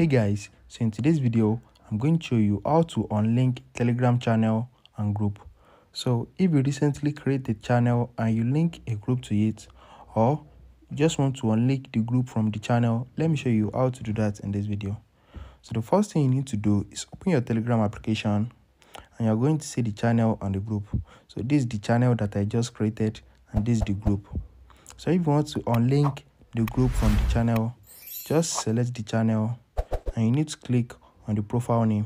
Hey guys, so in today's video I'm going to show you how to unlink Telegram channel and group. So if you recently created a channel and you link a group to it, or you just want to unlink the group from the channel, let me show you how to do that in this video. So the first thing you need to do is open your Telegram application and you're going to see the channel and the group. So this is the channel that I just created and this is the group. So if you want to unlink the group from the channel, just select the channel and you need to click on the profile name.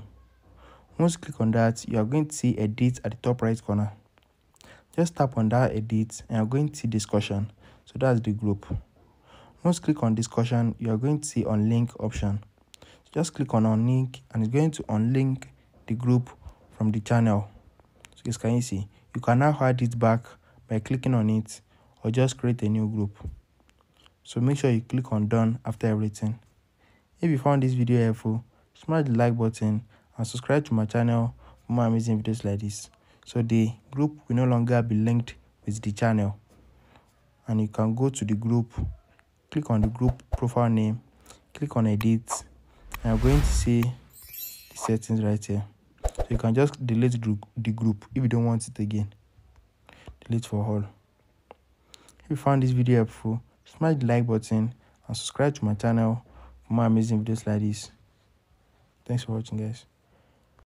Once you click on that, you are going to see edit at the top right corner. Just tap on that edit and you're going to see discussion. So that's the group. Once you click on discussion, you are going to see unlink option. So just click on unlink and it's going to unlink the group from the channel. So as can you see, you can now add it back by clicking on it or just create a new group. So make sure you click on done after everything. If you found this video helpful, smash the like button and subscribe to my channel for more amazing videos like this. So the group will no longer be linked with the channel. And you can go to the group, click on the group profile name, click on edit, and you're going to see the settings right here. So you can just delete the group if you don't want it again. Delete for all. If you found this video helpful, smash the like button and subscribe to my channel for more amazing videos like this. Thanks for watching, guys.